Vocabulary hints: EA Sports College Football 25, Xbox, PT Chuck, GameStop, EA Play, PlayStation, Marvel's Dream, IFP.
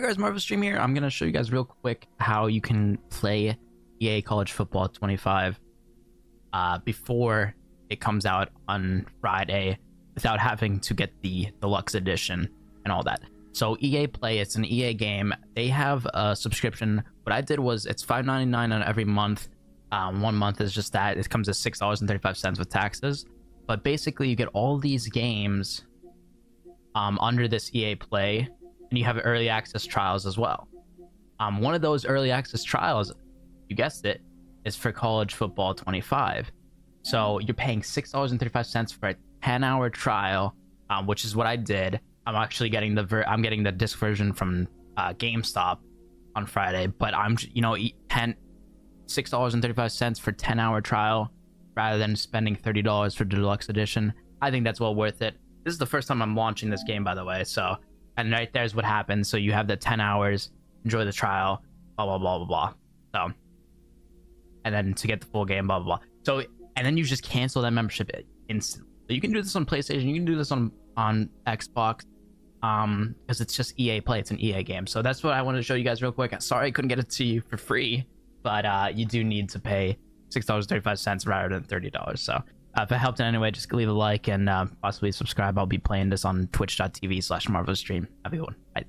Hey guys, Marvel's Dream here. I'm gonna show you guys real quick how you can play EA College Football 25 before it comes out on Friday without having to get the deluxe edition and all that. So EA Play, it's an EA game. They have a subscription. What I did was it's $5.99 on every month. 1 month is just that. It comes to $6.35 with taxes. But basically you get all these games under this EA Play, and you have early access trials as well. One of those early access trials, you guessed it, is for College Football 25. So you're paying $6.35 for a 10-hour trial, which is what I did. I'm actually getting the disc version from GameStop on Friday, but I'm, you know, $6.35 for 10-hour trial rather than spending $30 for deluxe edition. I think that's well worth it. This is the first time I'm launching this game, by the way. So, and right there's what happens. So you have the 10 hours, enjoy the trial, blah, blah, blah, blah, blah. So, and then to get the full game, blah, blah, blah. So, and then you just cancel that membership instantly. So you can do this on PlayStation. You can do this on Xbox, because it's just EA Play. It's an EA game. So that's what I wanted to show you guys real quick. Sorry I couldn't get it to you for free, but you do need to pay $6.35 rather than $30. So if it helped in any way, just leave a like and possibly subscribe. I'll be playing this on twitch.tv/Marvel's Dream. Have a good one. Bye.